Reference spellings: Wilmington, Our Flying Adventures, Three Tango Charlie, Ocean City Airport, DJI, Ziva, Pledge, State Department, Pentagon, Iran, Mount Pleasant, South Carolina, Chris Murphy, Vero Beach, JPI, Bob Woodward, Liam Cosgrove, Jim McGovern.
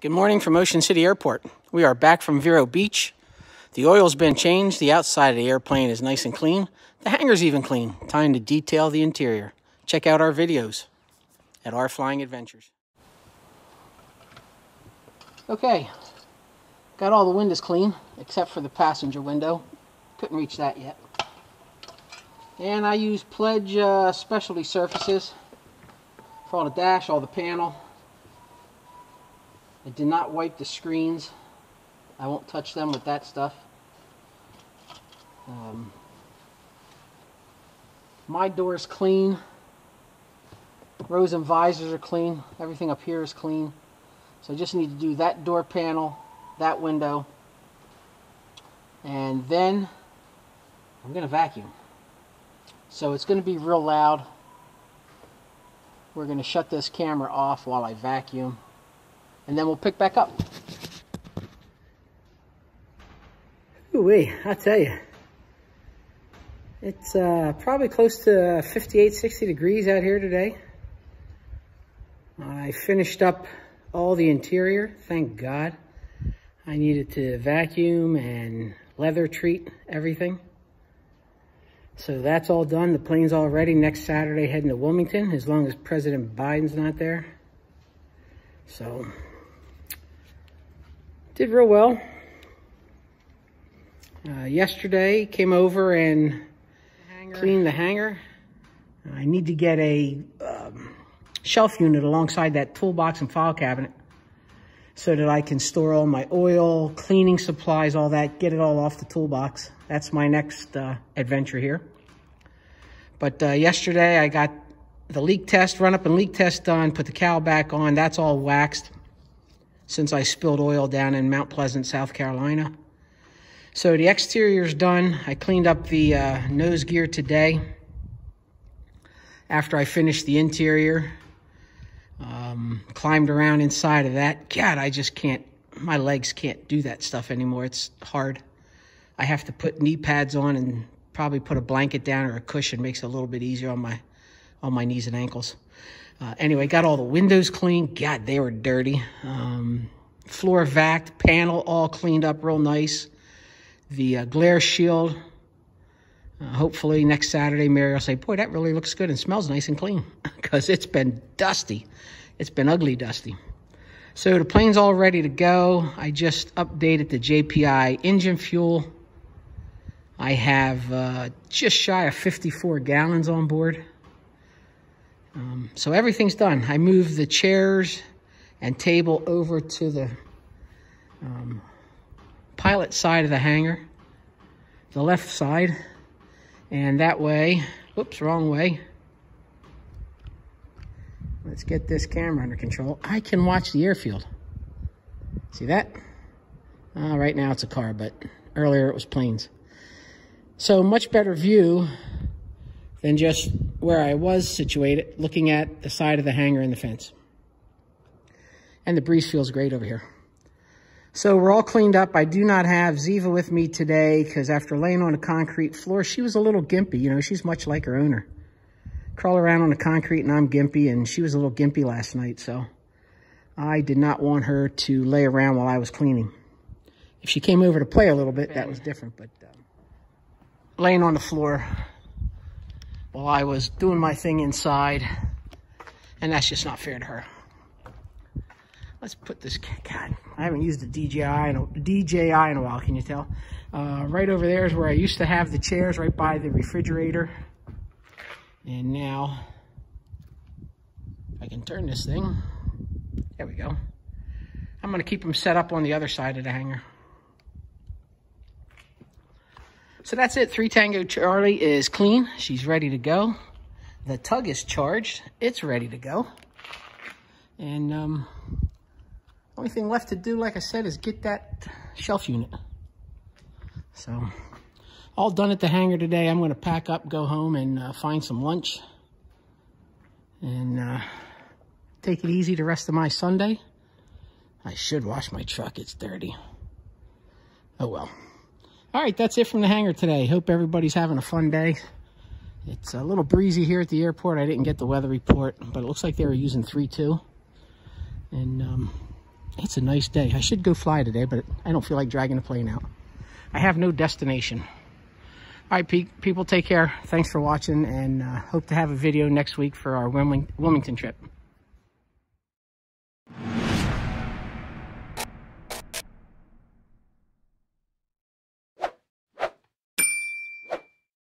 Good morning from Ocean City Airport. We are back from Vero Beach. The oil's been changed. The outside of the airplane is nice and clean. The hangar's even clean. Time to detail the interior. Check out our videos at Our Flying Adventures. Okay, got all the windows clean except for the passenger window. Couldn't reach that yet. And I use Pledge specialty surfaces for all the dash, all the panel. I did not wipe the screens. I won't touch them with that stuff. My door is clean. Rows and visors are clean. Everything up here is clean. So I just need to do that door panel, that window, and then I'm going to vacuum. So it's going to be real loud. We're going to shut this camera off while I vacuum, and then we'll pick back up. Ooh-wee, I tell you, it's probably close to 58, 60 degrees out here today. I finished up all the interior, thank God. I needed to vacuum and leather treat everything. So that's all done, the plane's all ready. Next Saturday heading to Wilmington, as long as President Biden's not there. So, did real well. Yesterday, came over and cleaned the hangar. I need to get a shelf unit alongside that toolbox and file cabinet so that I can store all my oil, cleaning supplies, all that, get it all off the toolbox. That's my next adventure here. But yesterday, I got the leak test, run up and leak test done, put the cowl back on. That's all waxed since I spilled oil down in Mount Pleasant, South Carolina. So the exterior's done. I cleaned up the nose gear today after I finished the interior. Climbed around inside of that. God, I just can't, my legs can't do that stuff anymore. It's hard. I have to put knee pads on and probably put a blanket down or a cushion. Makes it a little bit easier on my knees and ankles. Anyway, got all the windows clean. God, they were dirty. Floor vac, panel all cleaned up real nice. The glare shield, hopefully next Saturday, Mary will say, boy, that really looks good and smells nice and clean, because it's been dusty. It's been ugly dusty. So the plane's all ready to go. I just updated the JPI engine fuel. I have just shy of 54 gallons on board. So everything's done. I moved the chairs and table over to the pilot side of the hangar, the left side, and that way, whoops, wrong way. Let's get this camera under control. I can watch the airfield. See that? Right now it's a car, but earlier it was planes. So much better view than just where I was situated, looking at the side of the hangar and the fence. And the breeze feels great over here. So we're all cleaned up. I do not have Ziva with me today because after laying on a concrete floor, she was a little gimpy. You know, she's much like her owner. Crawl around on the concrete and I'm gimpy, and she was a little gimpy last night. So I did not want her to lay around while I was cleaning. If she came over to play a little bit, that was different. But laying on the floor while I was doing my thing inside, and that's just not fair to her. Let's put this, God, I haven't used the DJI in a while, can you tell? Right over there is where I used to have the chairs, right by the refrigerator. And now, if I can turn this thing, there we go. I'm gonna keep them set up on the other side of the hangar. So that's it. Three Tango Charlie is clean. She's ready to go. The tug is charged. It's ready to go. And only thing left to do, like I said, is get that shelf unit. So all done at the hangar today. I'm going to pack up, go home, and find some lunch. And take it easy the rest of my Sunday. I should wash my truck. It's dirty. Oh, well. All right, that's it from the hangar today. Hope everybody's having a fun day. It's a little breezy here at the airport. I didn't get the weather report, but it looks like they were using 3-2. And It's a nice day. I should go fly today, but I don't feel like dragging the plane out. I have no destination. All right, people, take care. Thanks for watching, and hope to have a video next week for our Wilmington trip.